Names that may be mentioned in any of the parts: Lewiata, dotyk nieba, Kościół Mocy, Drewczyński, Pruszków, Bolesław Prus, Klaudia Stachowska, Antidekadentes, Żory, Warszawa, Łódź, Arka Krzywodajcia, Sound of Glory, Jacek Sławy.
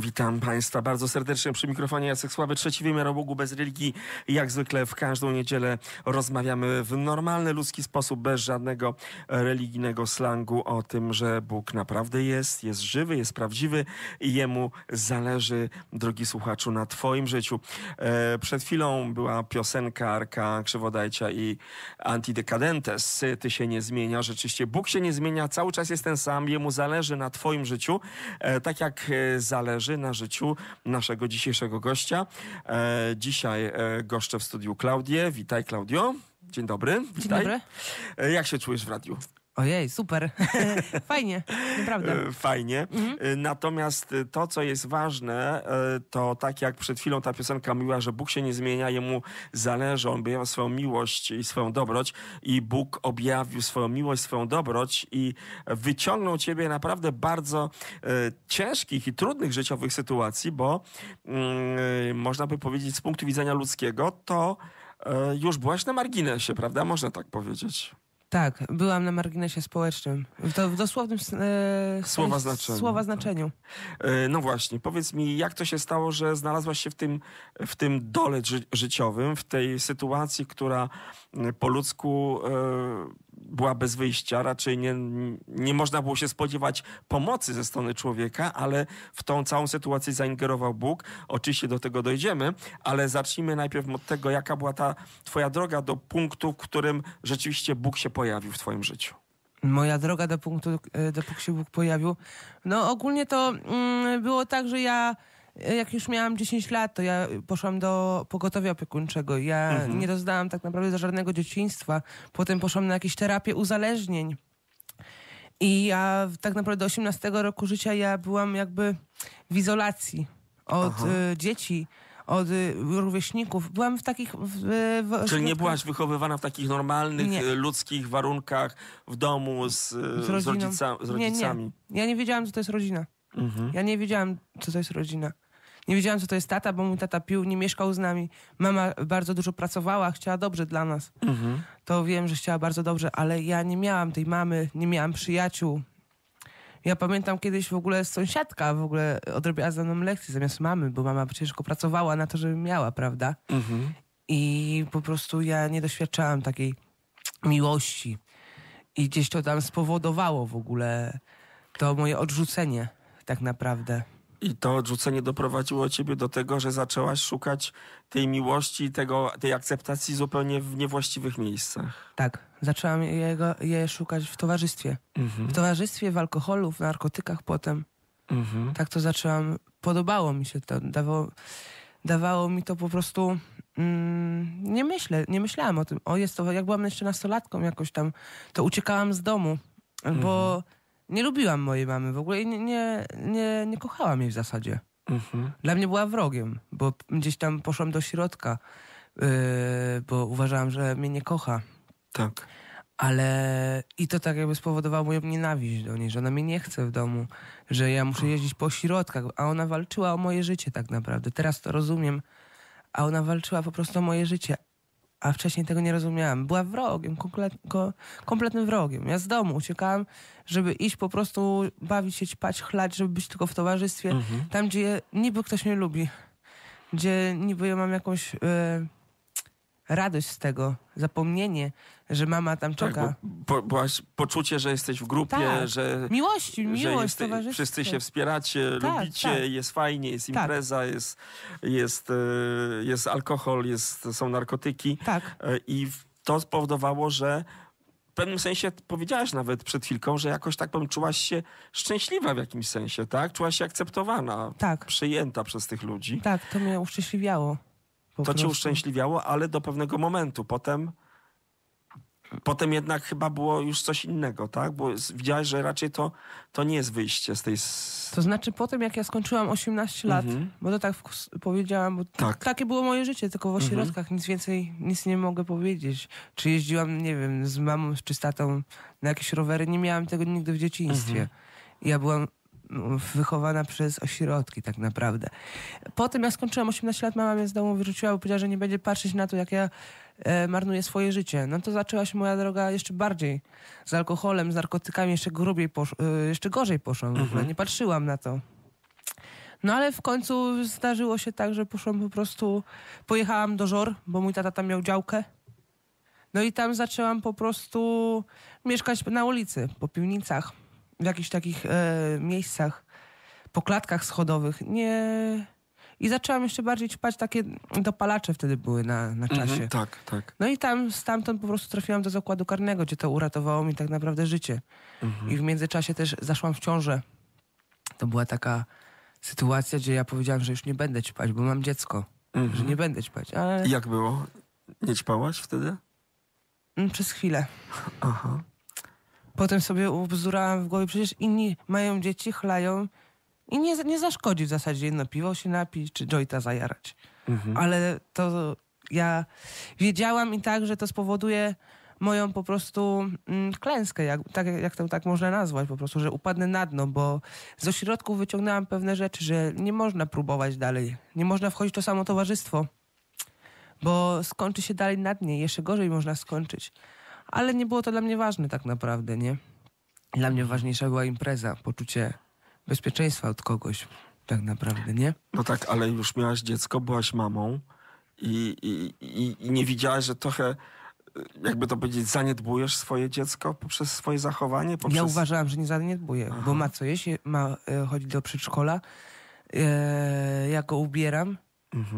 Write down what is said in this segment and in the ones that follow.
Witam Państwa bardzo serdecznie przy mikrofonie Jacek Sławy, trzeci wymiar o Bogu bez religii. Jak zwykle w każdą niedzielę rozmawiamy w normalny ludzki sposób, bez żadnego religijnego slangu o tym, że Bóg naprawdę jest żywy, jest prawdziwy i Jemu zależy, drogi słuchaczu, na Twoim życiu. Przed chwilą była piosenka Arka Krzywodajcia i Antidekadentes. Ty się nie zmienia. Rzeczywiście Bóg się nie zmienia, cały czas jest ten sam, Jemu zależy na Twoim życiu, tak jak zależy na życiu naszego dzisiejszego gościa. Dzisiaj goszczę w studiu Klaudię. Witaj, Klaudio. Dzień dobry. Witaj. Dzień dobry. Jak się czujesz w radiu? Ojej, super. Fajnie, naprawdę. Fajnie. Mhm. Natomiast to, co jest ważne, to tak jak przed chwilą ta piosenka mówiła, że Bóg się nie zmienia, Jemu zależy, On objawia swoją miłość i swoją dobroć i Bóg objawił swoją miłość, swoją dobroć i wyciągnął ciebie naprawdę bardzo ciężkich i trudnych życiowych sytuacji, bo można by powiedzieć z punktu widzenia ludzkiego, to już byłaś na marginesie, prawda? Można tak powiedzieć. Tak, byłam na marginesie społecznym. W dosłownym słowa znaczeniu. No właśnie, powiedz mi, jak to się stało, że znalazłaś się w tym dole życiowym, w tej sytuacji, która po ludzku była bez wyjścia, raczej nie można było się spodziewać pomocy ze strony człowieka, ale w tą całą sytuację zaingerował Bóg. Oczywiście do tego dojdziemy, ale zacznijmy najpierw od tego, jaka była ta twoja droga do punktu, w którym rzeczywiście Bóg się pojawił w twoim życiu. Moja droga do punktu, dopóki się Bóg pojawił? No ogólnie to było tak, że ja, jak już miałam 10 lat, to ja poszłam do pogotowia opiekuńczego. Ja nie doznałam tak naprawdę do żadnego dzieciństwa. Potem poszłam na jakieś terapię uzależnień. I ja tak naprawdę do 18 roku życia ja byłam jakby w izolacji od dzieci, od rówieśników. Byłam w takich... Czyli nie byłaś wychowywana w takich normalnych, ludzkich warunkach w domu z rodzicami? Nie. Ja nie wiedziałam, co to jest rodzina. Ja nie wiedziałam, co to jest rodzina. Nie wiedziałam, co to jest tata, bo mój tata pił, nie mieszkał z nami. Mama bardzo dużo pracowała, chciała dobrze dla nas. To wiem, że chciała bardzo dobrze, ale ja nie miałam tej mamy, nie miałam przyjaciół. Ja pamiętam kiedyś w ogóle sąsiadka w ogóle odrobiła ze mną lekcję zamiast mamy, bo mama ciężko pracowała na to, żeby miała, prawda? I po prostu ja nie doświadczałam takiej miłości. I gdzieś to tam spowodowało w ogóle to moje odrzucenie tak naprawdę. I to odrzucenie doprowadziło ciebie do tego, że zaczęłaś szukać tej miłości i tej akceptacji zupełnie w niewłaściwych miejscach. Tak, zaczęłam je szukać w towarzystwie. W towarzystwie, w alkoholu, w narkotykach potem. Tak to zaczęłam. Podobało mi się to. Dawało mi to po prostu... nie myślałam o tym. Jak byłam jeszcze nastolatką jakoś tam, to uciekałam z domu, bo... Nie lubiłam mojej mamy w ogóle i nie kochałam jej w zasadzie. Dla mnie była wrogiem, bo gdzieś tam poszłam do środka, bo uważałam, że mnie nie kocha. Tak. Ale i to tak jakby spowodowało moją nienawiść do niej, że ona mnie nie chce w domu, że ja muszę jeździć po środkach, a ona walczyła o moje życie tak naprawdę. Teraz to rozumiem, a ona walczyła po prostu o moje życie. A wcześniej tego nie rozumiałam. Była wrogiem, kompletnym wrogiem. Ja z domu uciekałam, żeby iść po prostu bawić się, ćpać, chlać, żeby być tylko w towarzystwie. Tam, gdzie niby ktoś mnie lubi. Gdzie niby ja mam jakąś radość z tego. Zapomnienie, że mama tam czeka. Tak, bo poczucie, że jesteś w grupie, tak. Że... Miłość, towarzystwo. Wszyscy się wspieracie, tak, lubicie, tak. Jest fajnie, jest impreza, tak. Jest alkohol, są narkotyki. Tak. I to spowodowało, że w pewnym sensie powiedziałaś nawet przed chwilką, że jakoś tak powiem, czułaś się szczęśliwa w jakimś sensie, tak? Czułaś się akceptowana, tak. Przyjęta przez tych ludzi. Tak, to mnie uszczęśliwiało. To cię uszczęśliwiało, ale do pewnego momentu. Potem jednak chyba było już coś innego, tak? Bo widziałaś, że raczej to nie jest wyjście z tej... To znaczy potem, jak ja skończyłam 18 lat, bo to tak powiedziałam, bo tak. Takie było moje życie, tylko w ośrodkach. Nic więcej, nic nie mogę powiedzieć. Czy jeździłam, nie wiem, z mamą, czy z tatą na jakieś rowery, nie miałam tego nigdy w dzieciństwie. Ja byłam... wychowana przez ośrodki tak naprawdę. Potem ja skończyłam 18 lat, mama mnie z domu wyrzuciła, bo powiedziała, że nie będzie patrzeć na to, jak ja marnuję swoje życie. No to zaczęła się moja droga jeszcze bardziej. Z alkoholem, z narkotykami jeszcze gorzej poszłam w ogóle. Nie patrzyłam na to. No ale w końcu zdarzyło się tak, że pojechałam do Żor, bo mój tata tam miał działkę. No i tam zaczęłam po prostu mieszkać na ulicy, po piwnicach, w jakichś takich miejscach, po klatkach schodowych. Nie... I zaczęłam jeszcze bardziej ćpać, takie dopalacze wtedy były na czasie. Tak, tak. No i tam stamtąd po prostu trafiłam do zakładu karnego, gdzie to uratowało mi tak naprawdę życie. I w międzyczasie też zaszłam w ciążę. To była taka sytuacja, gdzie ja powiedziałam, że już nie będę ćpać, bo mam dziecko. Że nie będę ćpać. Ale... Jak było? Nie ćpałaś wtedy? Przez chwilę. Potem sobie ubzdurałam w głowie, przecież inni mają dzieci, chlają i nie zaszkodzi w zasadzie jedno piwo się napić, czy jointa zajarać. Ale to ja wiedziałam i tak, że to spowoduje moją po prostu klęskę, jak to tak można nazwać po prostu, że upadnę na dno, bo z ośrodków wyciągnęłam pewne rzeczy, że nie można próbować dalej, nie można wchodzić w to samo towarzystwo, bo skończy się dalej na dnie, jeszcze gorzej można skończyć. Ale nie było to dla mnie ważne tak naprawdę, nie? Dla mnie ważniejsza była impreza, poczucie bezpieczeństwa od kogoś tak naprawdę, nie? No tak, ale już miałaś dziecko, byłaś mamą i nie widziałaś, że trochę, jakby to powiedzieć, zaniedbujesz swoje dziecko poprzez swoje zachowanie? Ja uważałam, że nie zaniedbuję, bo ma co jeść, ma chodzić do przedszkola, ja go ubieram.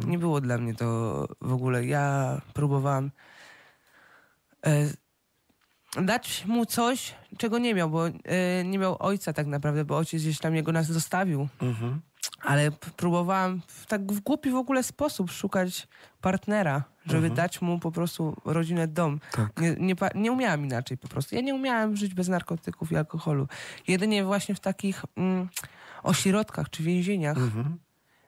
Nie było dla mnie to w ogóle. Ja próbowałam dać mu coś, czego nie miał, bo nie miał ojca tak naprawdę, bo ojciec gdzieś tam jego nas zostawił. Ale próbowałam w głupi w ogóle sposób szukać partnera, żeby dać mu po prostu rodzinę, dom. Nie umiałam inaczej po prostu. Ja nie umiałam żyć bez narkotyków i alkoholu. Jedynie właśnie w takich ośrodkach czy więzieniach.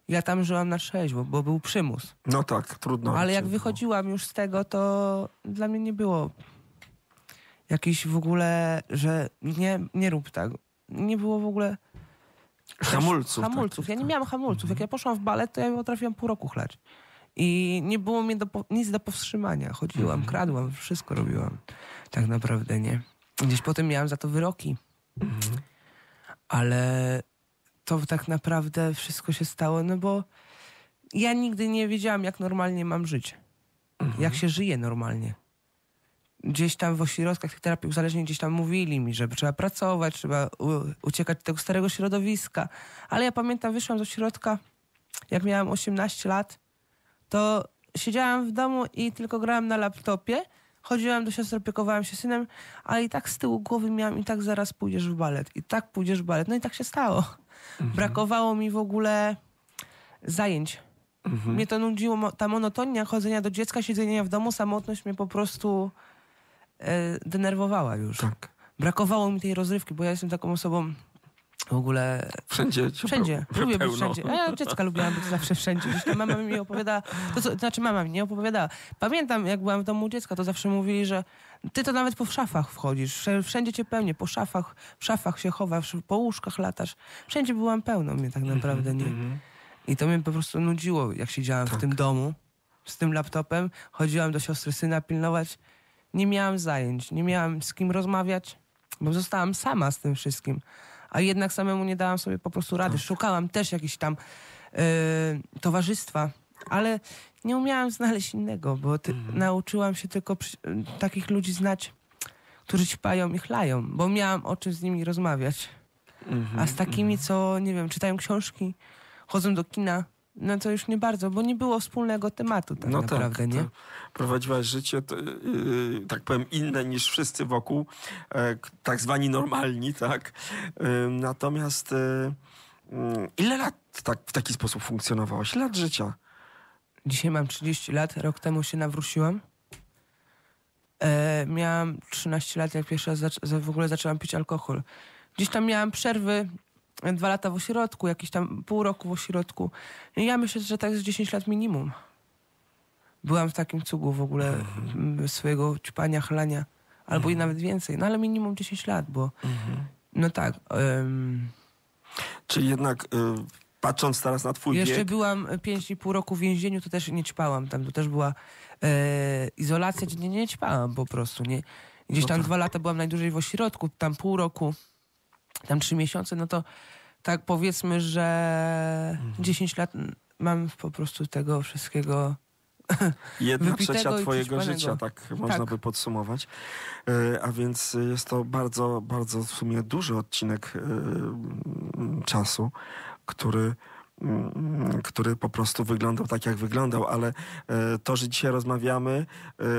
Ja tam żyłam na trzeźwo, bo był przymus. No tak, trudno. Ale jak wychodziłam już z tego, to dla mnie nie było jakiejś w ogóle, że nie rób tak. Nie było w ogóle... Hamulców. Tak, ja nie miałam hamulców. Jak ja poszłam w balet, to ja potrafiłam pół roku chlać. I nie było mnie nic do powstrzymania. Chodziłam, kradłam, wszystko robiłam. Tak naprawdę, nie? Gdzieś potem miałam za to wyroki. Ale... to tak naprawdę wszystko się stało, no bo ja nigdy nie wiedziałam, jak normalnie mam żyć. Jak się żyje normalnie. Gdzieś tam w ośrodkach tych terapii uzależnień gdzieś tam mówili mi, że trzeba pracować, trzeba uciekać do tego starego środowiska. Ale ja pamiętam, wyszłam z ośrodka, jak miałam 18 lat, to siedziałam w domu i tylko grałam na laptopie, chodziłam do siostry, opiekowałam się synem, ale i tak z tyłu głowy miałam i tak zaraz pójdziesz w balet, i tak pójdziesz w balet. No i tak się stało. Brakowało mi w ogóle zajęć. Mnie to nudziło, ta monotonia chodzenia do dziecka, siedzenia w domu, samotność mnie po prostu denerwowała już. Brakowało mi tej rozrywki, bo ja jestem taką osobą w ogóle... Wszędzie. Lubię być wszędzie. A ja od dziecka lubiłam być zawsze wszędzie. Mama mi opowiadała... mama mi nie opowiadała. Pamiętam, jak byłam w domu dziecka, to zawsze mówili, że ty to nawet po szafach wchodzisz. Wszędzie cię pełnię. Po szafach. W szafach się chowasz. Po łóżkach latasz. Wszędzie byłam pełną mnie tak naprawdę. Nie. I to mnie po prostu nudziło, jak siedziałam w tym domu z tym laptopem. Chodziłam do siostry syna pilnować. Nie miałam zajęć. Nie miałam z kim rozmawiać. Bo zostałam sama z tym wszystkim. A jednak samemu nie dałam sobie po prostu rady. Szukałam też jakiegoś tam towarzystwa, ale nie umiałam znaleźć innego, bo nauczyłam się tylko takich ludzi znać, którzy ćpają i chlają, bo miałam o czym z nimi rozmawiać. A z takimi, co, nie wiem, czytają książki, chodzą do kina, no to już nie bardzo, bo nie było wspólnego tematu tak naprawdę, nie? Prowadziłaś życie, tak powiem, inne niż wszyscy wokół, tak zwani normalni, tak? Natomiast ile lat tak, w taki sposób funkcjonowałaś? Ile lat życia? Dzisiaj mam 30 lat, rok temu się nawróciłam. Miałam 13 lat, jak pierwszy raz w ogóle zaczęłam pić alkohol. Gdzieś tam miałam przerwy, 2 lata w ośrodku, jakieś tam pół roku w ośrodku. I ja myślę, że tak z 10 lat minimum. Byłam w takim cugu w ogóle swojego ćpania, chlania. Albo i nawet więcej. No ale minimum 10 lat, bo... No tak. Czyli jednak patrząc teraz na twój wiek... Jeszcze byłam 5,5 roku w więzieniu, to też nie ćpałam. Tam to też była izolacja, gdzie nie ćpałam po prostu. Nie? Gdzieś tam 2 lata byłam najdłużej w ośrodku, tam pół roku... tam 3 miesiące, no to tak powiedzmy, że 10 lat mam po prostu tego wszystkiego. 1/3 twojego życia, tak można by podsumować. A więc jest to bardzo, bardzo w sumie duży odcinek czasu, który po prostu wyglądał tak, jak wyglądał, ale to, że dzisiaj rozmawiamy,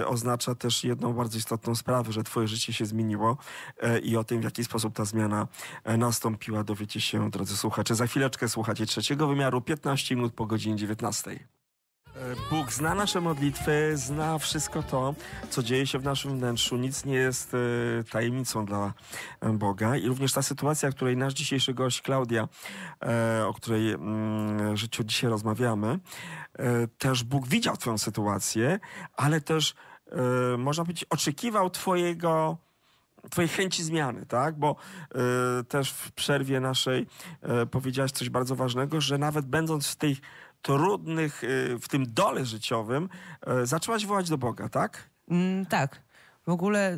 oznacza też jedną bardzo istotną sprawę, że twoje życie się zmieniło i o tym, w jaki sposób ta zmiana nastąpiła, dowiecie się, drodzy słuchacze. Za chwileczkę słuchacie Trzeciego Wymiaru, 15 minut po godzinie 19. Bóg zna nasze modlitwy, zna wszystko to, co dzieje się w naszym wnętrzu. Nic nie jest tajemnicą dla Boga. I również ta sytuacja, w której nasz dzisiejszy gość Klaudia, o której życiu dzisiaj rozmawiamy, też Bóg widział twoją sytuację, ale też, można powiedzieć, oczekiwał twojej chęci zmiany, tak? Bo też w przerwie naszej powiedziałaś coś bardzo ważnego, że nawet będąc w tej trudnych, w tym dole życiowym, zaczęłaś wołać do Boga, tak? Tak. W ogóle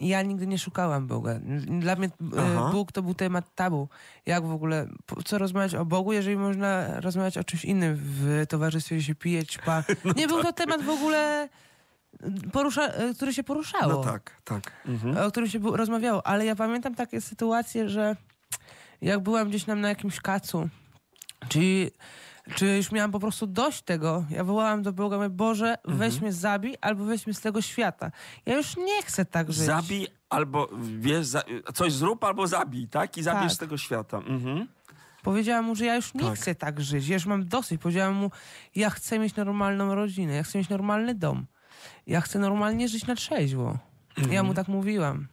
ja nigdy nie szukałam Boga. Dla mnie Bóg to był temat tabu. Jak w ogóle, co rozmawiać o Bogu, jeżeli można rozmawiać o czymś innym w towarzystwie, gdzie się pije, ćpa. No nie, tak. Był to temat w ogóle, który się poruszało. No tak, tak. O którym się rozmawiało. Ale ja pamiętam takie sytuacje, że jak byłam gdzieś tam na jakimś kacu, czy już miałam po prostu dość tego. Ja wołałam do Boga, mówię, Boże, weź mnie zabij, albo weź mnie z tego świata. Ja już nie chcę tak żyć. Zabij albo, wiesz, coś zrób, albo zabij, tak? I zabierz z tego świata. Powiedziałam mu, że ja już nie chcę tak żyć. Ja już mam dosyć. Powiedziałam mu, ja chcę mieć normalną rodzinę, ja chcę mieć normalny dom. Ja chcę normalnie żyć na trzeźwo. Ja mu tak mówiłam.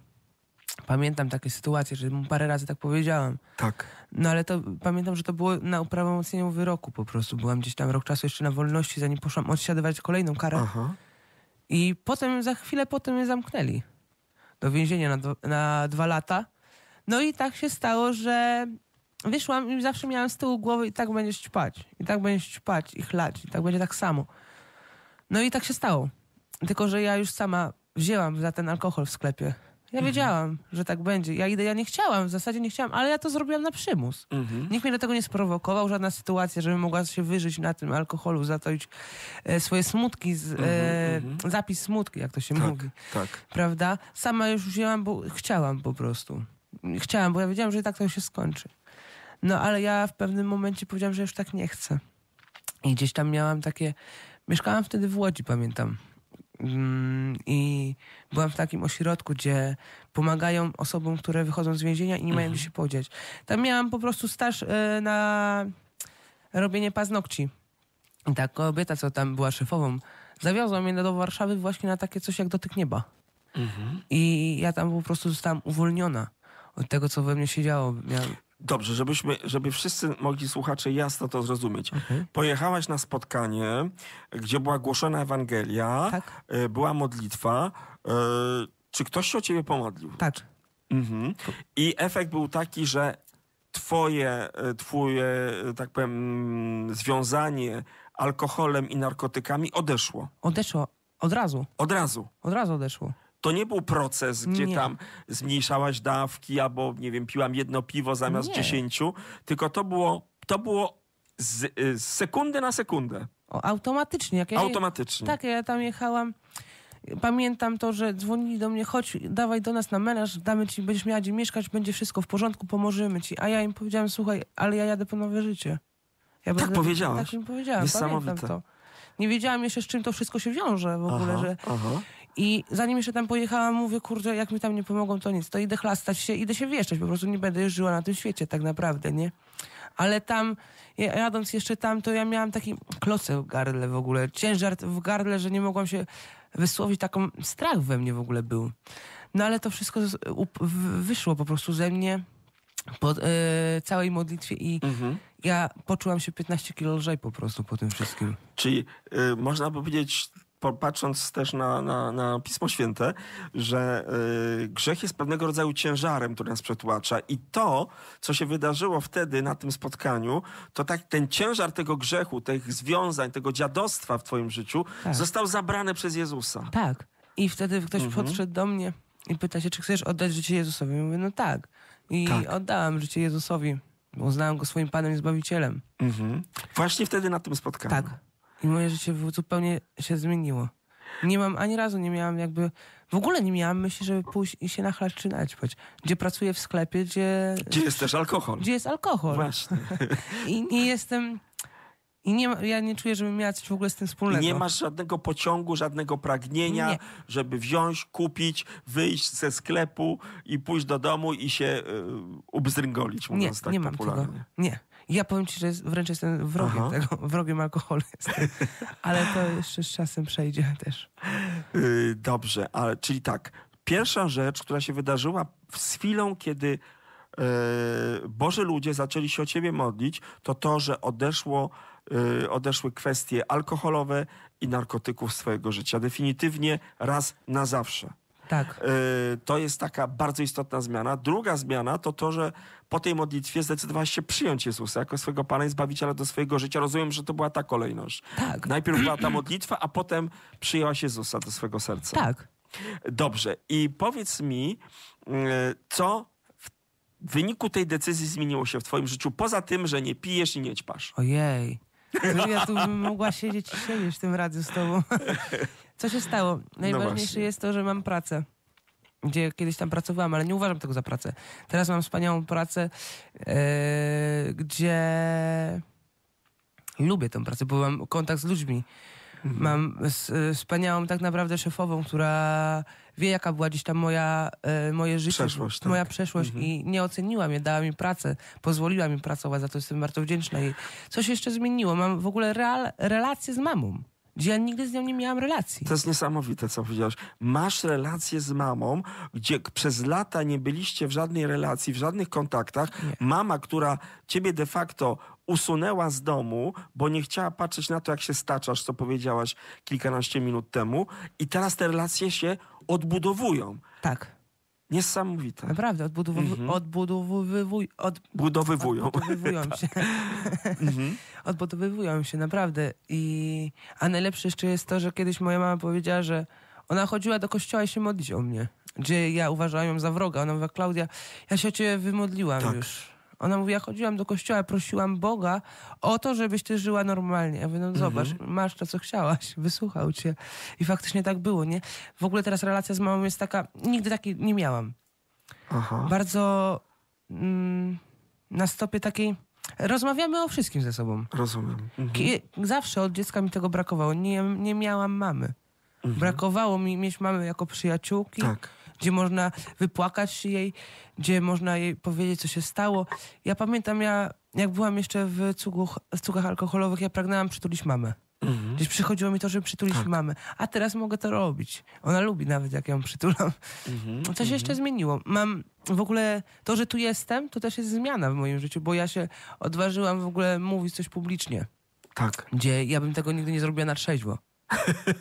Pamiętam takie sytuacje, że mu parę razy tak powiedziałam. Tak. No ale to pamiętam, że to było na uprawomocnieniu wyroku po prostu. Byłam gdzieś tam rok czasu jeszcze na wolności, zanim poszłam odsiadywać kolejną karę. I potem, za chwilę potem mnie zamknęli do więzienia na 2 lata. No i tak się stało, że wyszłam i zawsze miałam z tyłu głowy i tak będziesz ćpać, i tak będziesz ćpać, i chlać, i tak będzie tak samo. No i tak się stało. Tylko, że ja już sama wzięłam za ten alkohol w sklepie. Ja wiedziałam, że tak będzie. Ja idę, ja nie chciałam, w zasadzie nie chciałam, ale ja to zrobiłam na przymus. Nikt mnie do tego nie sprowokował, żadna sytuacja, żebym mogła się wyżyć na tym alkoholu, zatoić swoje smutki, zapis smutki, jak to się mówi. Tak. Prawda? Sama już wzięłam, bo chciałam po prostu. Chciałam, bo ja wiedziałam, że tak to się skończy. No ale ja w pewnym momencie powiedziałam, że już tak nie chcę. I gdzieś tam miałam takie... Mieszkałam wtedy w Łodzi, pamiętam. I byłam w takim ośrodku, gdzie pomagają osobom, które wychodzą z więzienia i nie mają gdzie się podziać. Tam miałam po prostu staż na robienie paznokci. I ta kobieta, co tam była szefową, zawiozła mnie do Warszawy właśnie na takie coś jak Dotyk Nieba. I ja tam po prostu zostałam uwolniona od tego, co we mnie się działo. Dobrze, żeby wszyscy mogli, słuchacze, jasno to zrozumieć. Pojechałaś na spotkanie, gdzie była głoszona Ewangelia, była modlitwa. Czy ktoś się o ciebie pomodlił? Tak. I efekt był taki, że twoje, tak powiem, związanie alkoholem i narkotykami odeszło. Odeszło. Od razu. Od razu. Od razu odeszło. To nie był proces, gdzie tam zmniejszałaś dawki albo, nie wiem, piłam 1 piwo zamiast 10, tylko to było z sekundy na sekundę. Automatycznie. Automatycznie. Tak, ja tam jechałam. Pamiętam to, że dzwonili do mnie, chodź, dawaj do nas na menaż, damy ci, będziesz miała gdzie mieszkać, będzie wszystko w porządku, pomożemy ci. A ja im powiedziałam, słuchaj, ale ja jadę po nowe życie. Ja tak powiedziałaś. Tak im powiedziałam, pamiętam to. Nie wiedziałam jeszcze, z czym to wszystko się wiąże w ogóle, I zanim jeszcze tam pojechałam, mówię, kurde, jak mi tam nie pomogą, to nic. To idę chlastać się, idę się wieszczać, po prostu nie będę już żyła na tym świecie tak naprawdę, nie? Ale tam, jadąc jeszcze tam, to ja miałam taki klocek w gardle w ogóle, ciężar w gardle, że nie mogłam się wysłowić, taką strach we mnie w ogóle był. No ale to wszystko wyszło po prostu ze mnie po całej modlitwie i ja poczułam się 15 kilo lżej po prostu po tym wszystkim. Czyli można powiedzieć... Patrząc też na Pismo Święte, że grzech jest pewnego rodzaju ciężarem, który nas przetłacza. I to, co się wydarzyło wtedy na tym spotkaniu, to tak ten ciężar tego grzechu, tych związań, tego dziadostwa w twoim życiu został zabrany przez Jezusa. Tak. I wtedy ktoś podszedł do mnie i pyta się, czy chcesz oddać życie Jezusowi? I mówię, no tak. I oddałam życie Jezusowi. Uznałem go swoim Panem i Zbawicielem. Mhm. Właśnie wtedy na tym spotkaniu. Tak. I moje życie zupełnie się zmieniło. Nie mam, ani razu nie miałam jakby... W ogóle nie miałam myśli, żeby pójść i się nachlać czy naćpać. Gdzie pracuję w sklepie, gdzie... Gdzie jest też alkohol. Gdzie jest alkohol. Właśnie. I nie jestem... I nie, ja nie czuję, żebym miała coś w ogóle z tym wspólnego. I nie masz żadnego pociągu, żadnego pragnienia, nie. żeby wziąć, kupić, wyjść ze sklepu i pójść do domu i się ubzdryngolić, mówiąc tak popularnie. Mam tego. Nie. Ja powiem ci, że wręcz jestem wrogiem tego, wrogiem alkoholu jestem. Ale to jeszcze z czasem przejdzie też. Dobrze, ale czyli tak. Pierwsza rzecz, która się wydarzyła z chwilą, kiedy Boży ludzie zaczęli się o ciebie modlić, to to, że odeszły kwestie alkoholowe i narkotyków z twojego życia. Definitywnie raz na zawsze. Tak. To jest taka bardzo istotna zmiana. Druga zmiana to to, że po tej modlitwie zdecydowałaś się przyjąć Jezusa jako swojego Pana i Zbawiciela do swojego życia. Rozumiem, że to była ta kolejność. Tak. Najpierw była ta modlitwa, a potem przyjęłaś Jezusa do swojego serca. Tak. Dobrze. I powiedz mi, co w wyniku tej decyzji zmieniło się w twoim życiu, poza tym, że nie pijesz i nie ćpasz? Ojej. Ja tu bym mogła siedzieć i siedzieć w tym radiu z tobą. Co się stało? Najważniejsze jest to, że mam pracę, gdzie kiedyś tam pracowałam, ale nie uważam tego za pracę. Teraz mam wspaniałą pracę, gdzie lubię tę pracę, bo mam kontakt z ludźmi. Mam wspaniałą tak naprawdę szefową, która wie, jaka była gdzieś tam moje życie, przeszłość, tak. moja przeszłość i nie oceniła mnie, dała mi pracę, pozwoliła mi pracować, za to jestem bardzo wdzięczna. I coś jeszcze zmieniło. Mam w ogóle relację z mamą, gdzie ja nigdy z nią nie miałam relacji. To jest niesamowite, co powiedziałaś. Masz relację z mamą, gdzie przez lata nie byliście w żadnej relacji, w żadnych kontaktach. Nie. Mama, która ciebie de facto usunęła z domu, bo nie chciała patrzeć na to, jak się staczasz, co powiedziałaś kilkanaście minut temu. I teraz te relacje się odbudowują. Tak. Niesamowite. Naprawdę, odbudowywują się, naprawdę. A najlepsze jeszcze jest to, że kiedyś moja mama powiedziała, że ona chodziła do kościoła i się modlić o mnie. Gdzie ja uważałam ją za wroga. Ona mówiła, Klaudia, ja się o ciebie wymodliłam już. Ona mówi, ja chodziłam do kościoła, prosiłam Boga o to, żebyś ty żyła normalnie. Ja mówię, no zobacz, masz to, co chciałaś, wysłuchał cię. I faktycznie tak było, nie? W ogóle teraz relacja z mamą jest taka, nigdy takiej nie miałam. Aha. Bardzo na stopie takiej, rozmawiamy o wszystkim ze sobą. Rozumiem. Zawsze od dziecka mi tego brakowało. Nie miałam mamy. Brakowało mi mieć mamy jako przyjaciółki. Tak. Gdzie można wypłakać się jej, gdzie można jej powiedzieć, co się stało. Ja pamiętam, jak byłam jeszcze w cugach alkoholowych, ja pragnęłam przytulić mamę. Gdzieś przychodziło mi to, żeby przytulić mamę. A teraz mogę to robić. Ona lubi nawet, jak ją przytulam. Coś jeszcze zmieniło. Mam w ogóle to, że tu jestem, to też jest zmiana w moim życiu, bo ja się odważyłam w ogóle mówić coś publicznie. Tak. Gdzie ja bym tego nigdy nie zrobiła na trzeźwo.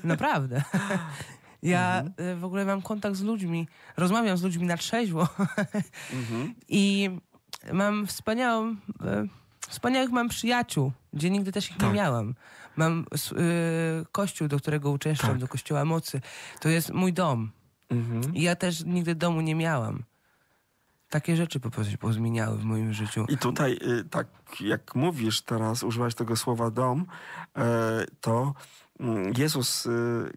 Naprawdę. Ja w ogóle mam kontakt z ludźmi, rozmawiam z ludźmi na trzeźwo i mam wspaniałych mam przyjaciół, gdzie nigdy też ich nie miałam. Mam kościół, do którego uczęszczam, do Kościoła Mocy. To jest mój dom. I ja też nigdy domu nie miałam. Takie rzeczy po prostu się pozmieniały w moim życiu. I tutaj, tak jak mówisz teraz, użyłaś tego słowa dom, to Jezus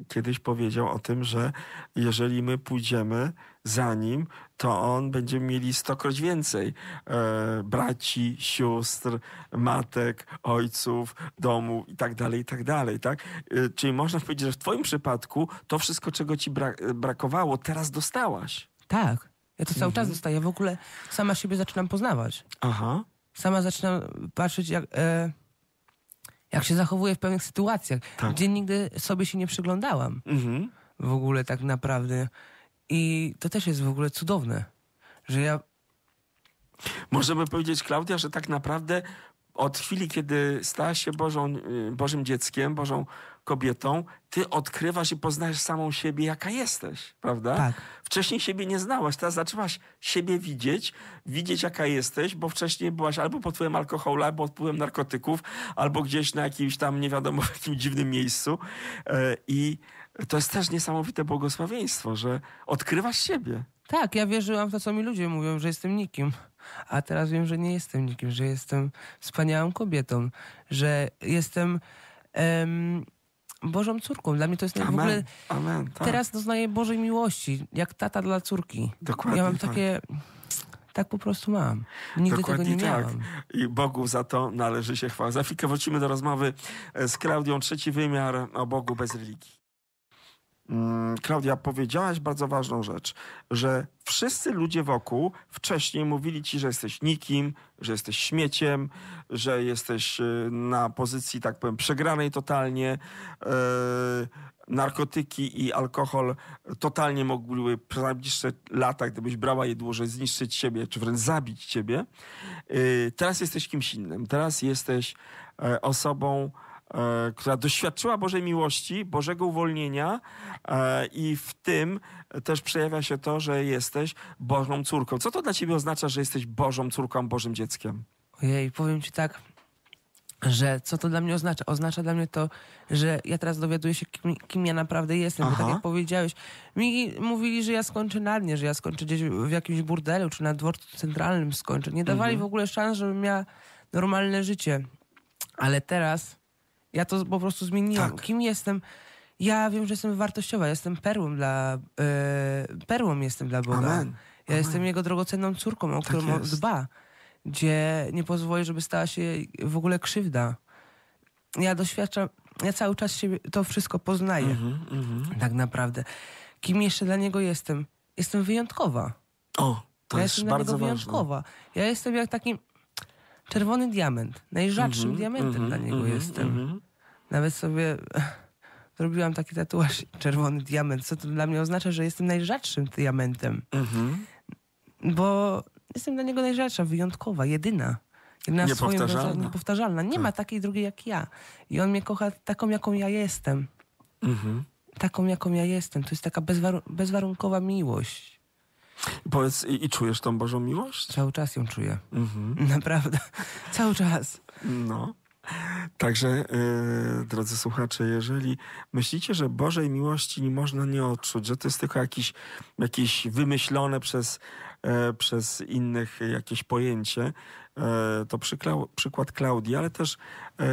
kiedyś powiedział o tym, że jeżeli my pójdziemy za Nim, to On będzie mieli 100-kroć więcej braci, sióstr, matek, ojców, domu i tak dalej, tak? Czyli można powiedzieć, że w twoim przypadku to wszystko, czego ci brakowało, teraz dostałaś. Tak. Ja to cały czas dostaję. W ogóle sama siebie zaczynam poznawać. Aha. Sama zaczynam patrzeć, jak się zachowuję w pewnych sytuacjach, gdzie nigdy sobie się nie przyglądałam. W ogóle tak naprawdę. I to też jest w ogóle cudowne, że ja... Możemy powiedzieć, Klaudia, że tak naprawdę od chwili, kiedy stałaś się Bożym dzieckiem, Bożą kobietą, ty odkrywasz i poznajesz samą siebie, jaka jesteś, prawda? Tak. Wcześniej siebie nie znałaś, teraz zaczęłaś siebie widzieć, jaka jesteś, bo wcześniej byłaś albo pod wpływem alkoholu, albo pod wpływem narkotyków, albo gdzieś na jakimś tam, nie wiadomo, w jakim dziwnym miejscu. I to jest też niesamowite błogosławieństwo, że odkrywasz siebie. Tak, ja wierzyłam w to, co mi ludzie mówią, że jestem nikim. A teraz wiem, że nie jestem nikim, że jestem wspaniałą kobietą, że jestem Bożą córką. Dla mnie to jest w ogóle... Amen, tak. Teraz doznaję Bożej miłości, jak tata dla córki. Dokładnie. Ja mam takie... Tak po prostu mam. Nigdy dokładnie tego nie miałam. I Bogu za to należy się chwała. Za chwilkę wrócimy do rozmowy z Klaudią. Trzeci wymiar o Bogu bez religii. Klaudia, powiedziałaś bardzo ważną rzecz, że wszyscy ludzie wokół wcześniej mówili ci, że jesteś nikim, że jesteś śmieciem, że jesteś na pozycji, tak powiem, przegranej totalnie. Narkotyki i alkohol totalnie mogły przez najbliższe lata, gdybyś brała je dłużej, zniszczyć ciebie, czy wręcz zabić ciebie. Teraz jesteś kimś innym. Teraz jesteś osobą, która doświadczyła Bożej miłości, Bożego uwolnienia i w tym też przejawia się to, że jesteś Bożą córką. Co to dla ciebie oznacza, że jesteś Bożą córką, Bożym dzieckiem? Ojej, powiem ci tak, że co to dla mnie oznacza? Oznacza dla mnie to, że ja teraz dowiaduję się, kim ja naprawdę jestem. Bo tak jak powiedziałeś, mi mówili, że ja skończę na dnie, że ja skończę gdzieś w jakimś burdelu, czy na dworcu centralnym skończę. Nie dawali w ogóle szans, żebym miała normalne życie. Ale teraz ja to po prostu zmieniłam. Tak. Kim jestem? Ja wiem, że jestem wartościowa. Jestem perłą dla... perłą jestem dla Boga. Amen. Ja jestem Jego drogocenną córką, o którą On dba. Gdzie nie pozwoli, żeby stała się w ogóle krzywda. Ja doświadczam, ja cały czas siebie to wszystko poznaję. Tak naprawdę. Kim jeszcze dla Niego jestem? Jestem wyjątkowa. O, to ja jest jestem bardzo dla Niego wyjątkowa. Ważne. Ja jestem jak taki czerwony diament. Najrzadszym diamentem dla Niego jestem. Nawet sobie zrobiłam taki tatuaż, czerwony diament, co to dla mnie oznacza, że jestem najrzadszym diamentem. Bo jestem dla Niego najrzadsza, wyjątkowa, jedyna. Niepowtarzalna. Nie ma takiej drugiej jak ja. I On mnie kocha taką, jaką ja jestem. Taką, jaką ja jestem. To jest taka bezwarunkowa miłość. Powiedz, i czujesz tą Bożą miłość? Cały czas ją czuję. Naprawdę. Cały czas. No. Także, drodzy słuchacze, jeżeli myślicie, że Bożej miłości nie można nie odczuć, że to jest tylko jakieś wymyślone przez innych jakieś pojęcie, to przykład Klaudii, ale też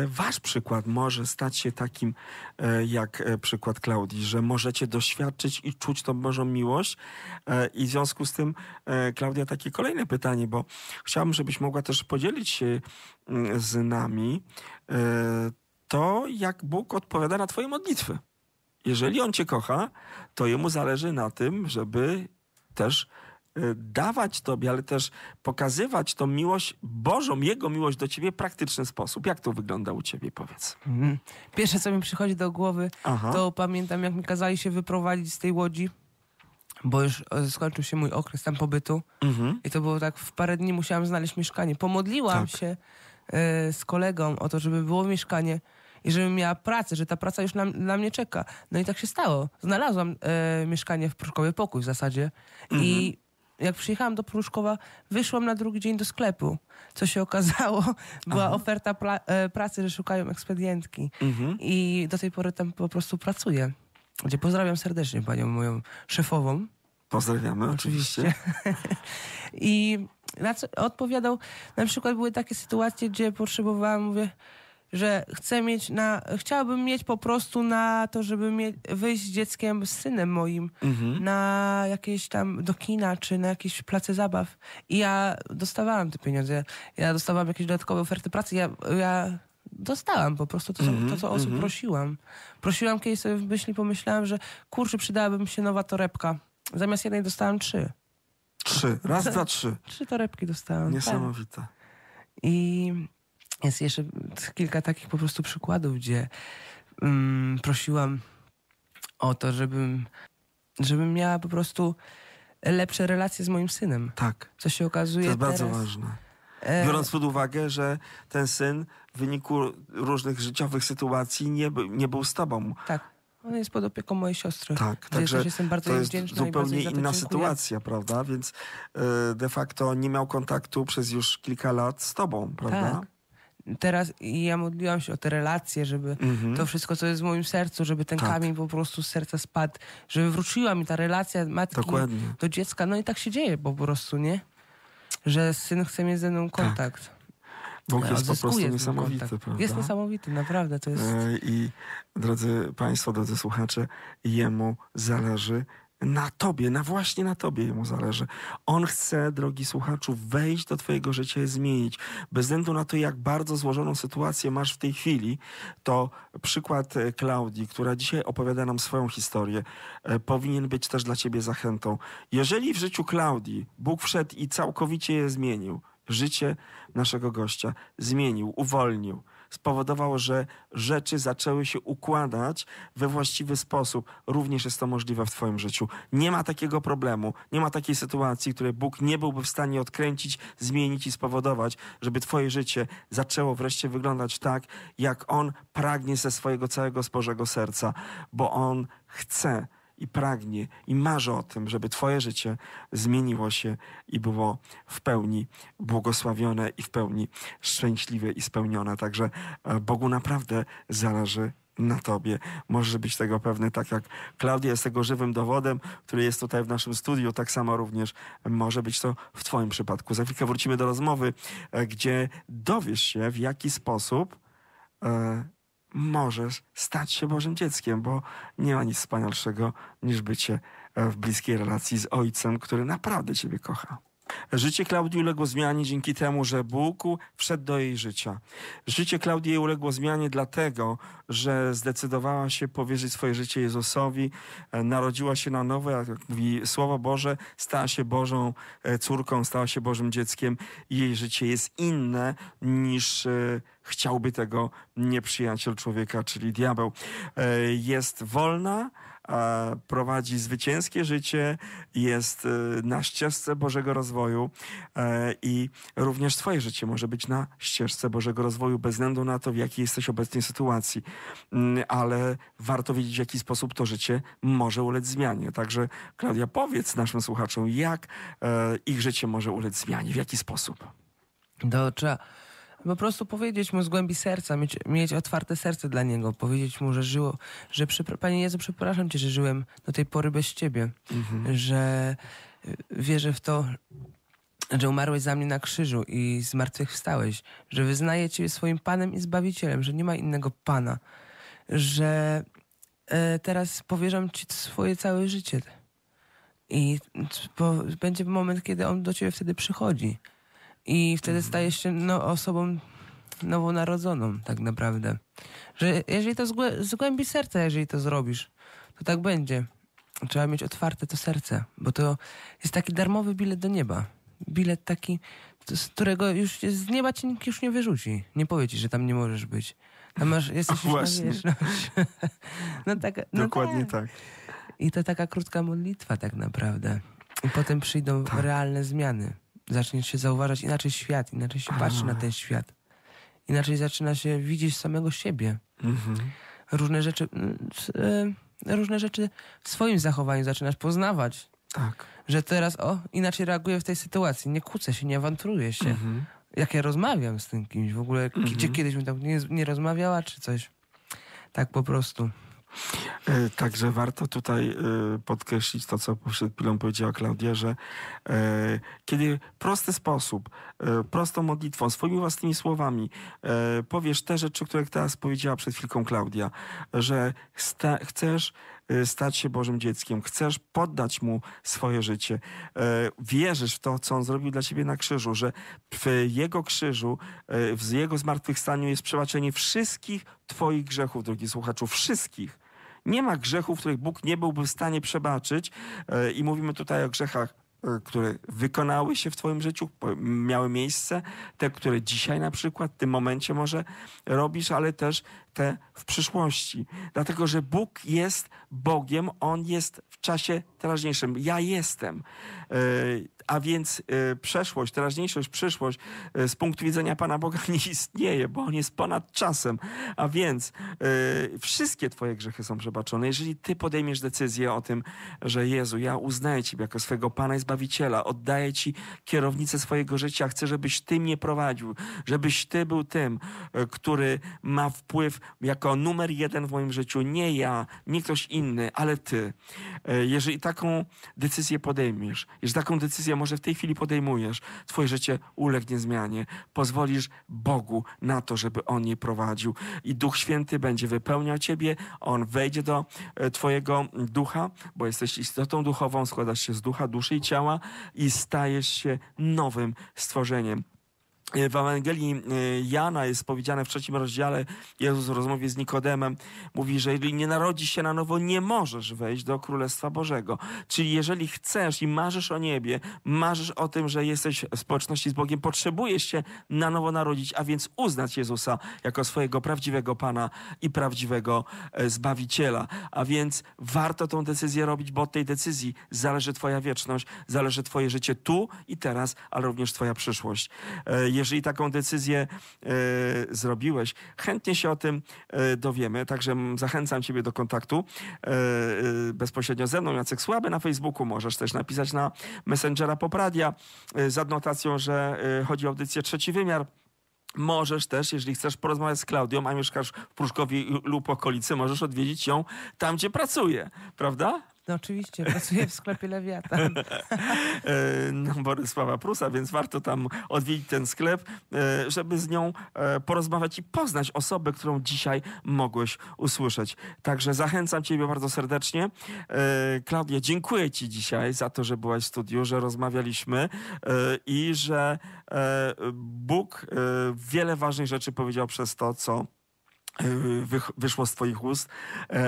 wasz przykład może stać się takim jak przykład Klaudii, że możecie doświadczyć i czuć tą Bożą miłość. I w związku z tym, Klaudia, takie kolejne pytanie, bo chciałabym, żebyś mogła też podzielić się z nami to, jak Bóg odpowiada na twoje modlitwy. Jeżeli On cię kocha, to Jemu zależy na tym, żeby też dawać tobie, ale też pokazywać tą miłość Bożą, Jego miłość do ciebie w praktyczny sposób. Jak to wygląda u ciebie? Powiedz. Pierwsze, co mi przychodzi do głowy, to pamiętam, jak mi kazali się wyprowadzić z tej Łodzi, bo już skończył się mój okres tam pobytu i to było tak, w parę dni musiałam znaleźć mieszkanie. Pomodliłam się z kolegą o to, żeby było mieszkanie i żebym miała pracę, że ta praca już na mnie czeka. No i tak się stało. Znalazłam mieszkanie w Pruszkowie, pokój w zasadzie i jak przyjechałam do Pruszkowa, wyszłam na drugi dzień do sklepu. Co się okazało, była oferta pracy, że szukają ekspedientki. I do tej pory tam po prostu pracuję. Gdzie pozdrawiam serdecznie panią moją szefową. Pozdrawiamy oczywiście. I na co odpowiadał, na przykład były takie sytuacje, gdzie potrzebowałam, mówię, że chciałabym mieć po prostu na to, żeby wyjść z dzieckiem, z synem moim na jakieś tam do kina, czy na jakieś place zabaw. I ja dostawałam te pieniądze. Ja dostawałam jakieś dodatkowe oferty pracy. Ja dostałam po prostu to, co osób prosiłam. Prosiłam kiedyś sobie w myśli, pomyślałam, że kurczę, przydałaby mi się nowa torebka. Zamiast jednej dostałam 3. 3. Raz, dwa, 3. 3 torebki dostałam. Niesamowite. Tak. I jest jeszcze kilka takich po prostu przykładów, gdzie prosiłam o to, żebym miała po prostu lepsze relacje z moim synem. Tak. Co się okazuje teraz. To jest bardzo ważne. Biorąc pod uwagę, że ten syn w wyniku różnych życiowych sytuacji nie był z tobą. Tak. On jest pod opieką mojej siostry. Tak, także jestem bardzo to jest zupełnie inna sytuacja, prawda? Więc de facto nie miał kontaktu przez już kilka lat z tobą, prawda? Tak. Teraz ja modliłam się o te relacje, żeby to wszystko, co jest w moim sercu, żeby ten kamień po prostu z serca spadł, żeby wróciła mi ta relacja matki do dziecka. No i tak się dzieje po prostu, nie? że syn chce mieć ze mną kontakt. Tak. Bóg jest po prostu niesamowity. Jest niesamowity, naprawdę. To jest... I drodzy Państwo, drodzy słuchacze, jemu zależy na tobie, właśnie na tobie jemu zależy. On chce, drogi słuchaczu, wejść do twojego życia i zmienić. Bez względu na to, jak bardzo złożoną sytuację masz w tej chwili, to przykład Klaudii, która dzisiaj opowiada nam swoją historię, powinien być też dla ciebie zachętą. Jeżeli w życiu Klaudii Bóg wszedł i całkowicie je zmienił, życie naszego gościa zmienił, uwolnił, spowodowało, że rzeczy zaczęły się układać we właściwy sposób. Również jest to możliwe w twoim życiu. Nie ma takiego problemu, nie ma takiej sytuacji, której Bóg nie byłby w stanie odkręcić, zmienić i spowodować, żeby twoje życie zaczęło wreszcie wyglądać tak, jak On pragnie ze swojego całego Bożego serca, bo On chce i pragnie i marzy o tym, żeby twoje życie zmieniło się i było w pełni błogosławione i w pełni szczęśliwe i spełnione. Także Bogu naprawdę zależy na tobie. Możesz być tego pewny, tak jak Klaudia jest tego żywym dowodem, który jest tutaj w naszym studiu, tak samo również może być to w twoim przypadku. Za chwilkę wrócimy do rozmowy, gdzie dowiesz się, w jaki sposób możesz stać się Bożym dzieckiem, bo nie ma nic wspanialszego niż bycie w bliskiej relacji z Ojcem, który naprawdę ciebie kocha. Życie Klaudii uległo zmianie dzięki temu, że Bóg wszedł do jej życia. Życie Klaudii uległo zmianie dlatego, że zdecydowała się powierzyć swoje życie Jezusowi, narodziła się na nowo, jak mówi Słowo Boże, stała się Bożą córką, stała się Bożym dzieckiem. Jej życie jest inne niż chciałby tego nieprzyjaciel człowieka, czyli diabeł. Jest wolna, prowadzi zwycięskie życie, jest na ścieżce Bożego rozwoju i również twoje życie może być na ścieżce Bożego rozwoju, bez względu na to, w jakiej jesteś obecnie sytuacji. Ale warto wiedzieć, w jaki sposób to życie może ulec zmianie. Także Klaudia, powiedz naszym słuchaczom, jak ich życie może ulec zmianie, w jaki sposób. Trzeba po prostu powiedzieć mu z głębi serca, mieć otwarte serce dla niego, powiedzieć mu, że Panie Jezu, przepraszam Cię, że żyłem do tej pory bez Ciebie, że wierzę w to, że umarłeś za mnie na krzyżu i zmartwychwstałeś, że wyznaję Ciebie swoim Panem i Zbawicielem, że nie ma innego Pana, że teraz powierzam Ci swoje całe życie i będzie moment, kiedy On do Ciebie wtedy przychodzi. I wtedy stajesz się osobą nowonarodzoną tak naprawdę. Że jeżeli to z głębi serca, jeżeli to zrobisz, to tak będzie. Trzeba mieć otwarte to serce, bo to jest taki darmowy bilet do nieba. Bilet taki, z którego już z nieba cię nikt już nie wyrzuci. Nie powie ci, że tam nie możesz być. Tam jesteś już na wierzchność. Dokładnie tak. I to taka krótka modlitwa tak naprawdę. I potem przyjdą realne zmiany. Zaczniesz się zauważać inaczej świat, inaczej się patrzy na ten świat. Inaczej zaczyna się widzieć samego siebie. Różne rzeczy w swoim zachowaniu zaczynasz poznawać. Tak. Że teraz inaczej reaguję w tej sytuacji. Nie kłócę się, nie awanturuję się. Jak ja rozmawiam z tym kimś. W ogóle kiedyś bym tak nie rozmawiała czy coś. Tak po prostu. Także warto tutaj podkreślić to, co przed chwilą powiedziała Klaudia, że kiedy w prosty sposób, prostą modlitwą, swoimi własnymi słowami powiesz te rzeczy, które teraz powiedziała przed chwilką Klaudia, że chcesz stać się Bożym dzieckiem, chcesz poddać Mu swoje życie, wierzysz w to, co On zrobił dla ciebie na krzyżu, że w Jego krzyżu, w Jego zmartwychwstaniu jest przebaczenie wszystkich twoich grzechów, drogi słuchaczu, wszystkich. Nie ma grzechów, których Bóg nie byłby w stanie przebaczyć i mówimy tutaj o grzechach, które wykonały się w twoim życiu, miały miejsce, te, które dzisiaj na przykład, w tym momencie może robisz, ale też te w przyszłości. Dlatego, że Bóg jest Bogiem, On jest w czasie teraźniejszym. Ja jestem. A więc przeszłość, teraźniejszość, przyszłość z punktu widzenia Pana Boga nie istnieje, bo On jest ponad czasem. A więc wszystkie twoje grzechy są przebaczone. Jeżeli ty podejmiesz decyzję o tym, że Jezu, ja uznaję Ciebie jako swego Pana i Zbawiciela, oddaję Ci kierownicę swojego życia, chcę, żebyś Ty mnie prowadził, żebyś Ty był tym, który ma wpływ jako numer jeden w moim życiu. Nie ja, nie ktoś inny, ale Ty. Jeżeli taką decyzję podejmiesz, jeżeli taką decyzję decyzję może w tej chwili podejmujesz, twoje życie ulegnie zmianie. Pozwolisz Bogu na to, żeby On je prowadził. I Duch Święty będzie wypełniał ciebie, On wejdzie do twojego ducha, bo jesteś istotą duchową, składasz się z ducha, duszy i ciała i stajesz się nowym stworzeniem. W Ewangelii Jana jest powiedziane w 3. rozdziale, Jezus w rozmowie z Nikodemem mówi, że jeżeli nie narodzisz się na nowo, nie możesz wejść do Królestwa Bożego. Czyli jeżeli chcesz i marzysz o niebie, marzysz o tym, że jesteś w społeczności z Bogiem, potrzebujesz się na nowo narodzić, a więc uznać Jezusa jako swojego prawdziwego Pana i prawdziwego Zbawiciela. A więc warto tą decyzję robić, bo od tej decyzji zależy twoja wieczność, zależy twoje życie tu i teraz, ale również twoja przyszłość. Jeżeli taką decyzję zrobiłeś, chętnie się o tym dowiemy. Także zachęcam ciebie do kontaktu bezpośrednio ze mną. Jacek Sławy na Facebooku. Możesz też napisać na Messengera Popradia z adnotacją, że chodzi o audycję Trzeci Wymiar. Możesz też, jeżeli chcesz porozmawiać z Klaudią, a mieszkasz w Pruszkowie lub okolicy, możesz odwiedzić ją tam, gdzie pracuje. Prawda? No oczywiście, pracuję w sklepie Lewiata. Bolesława Prusa, więc warto tam odwiedzić ten sklep, żeby z nią porozmawiać i poznać osobę, którą dzisiaj mogłeś usłyszeć. Także zachęcam ciebie bardzo serdecznie. Klaudia, dziękuję ci dzisiaj za to, że byłaś w studiu, że rozmawialiśmy i że Bóg wiele ważnych rzeczy powiedział przez to, co wyszło z twoich ust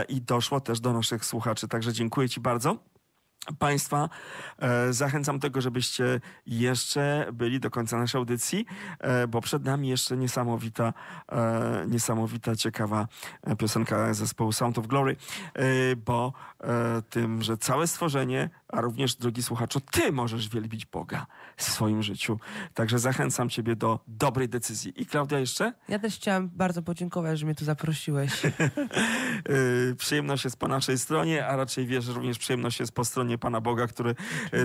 i doszło też do naszych słuchaczy. Także dziękuję ci bardzo. Państwa zachęcam do tego, żebyście jeszcze byli do końca naszej audycji, bo przed nami jeszcze niesamowita, ciekawa piosenka zespołu Sound of Glory, bo tym, że całe stworzenie, a również, drogi słuchaczu, ty możesz wielbić Boga w swoim życiu. Także zachęcam ciebie do dobrej decyzji. I Klaudia jeszcze? Ja też chciałam bardzo podziękować, że mnie tu zaprosiłeś. Przyjemność jest po naszej stronie, a raczej wiesz, również przyjemność jest po stronie Pana Boga, który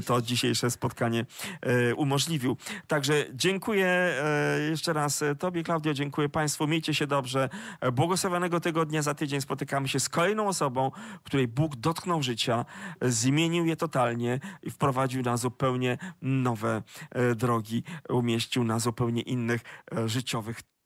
to dzisiejsze spotkanie umożliwił. Także dziękuję jeszcze raz tobie, Klaudio, dziękuję państwu. Miejcie się dobrze. Błogosławionego tygodnia. Za tydzień spotykamy się z kolejną osobą, której Bóg dotknął życia, zmienił je totalnie i wprowadził na zupełnie nowe drogi, umieścił na zupełnie innych życiowych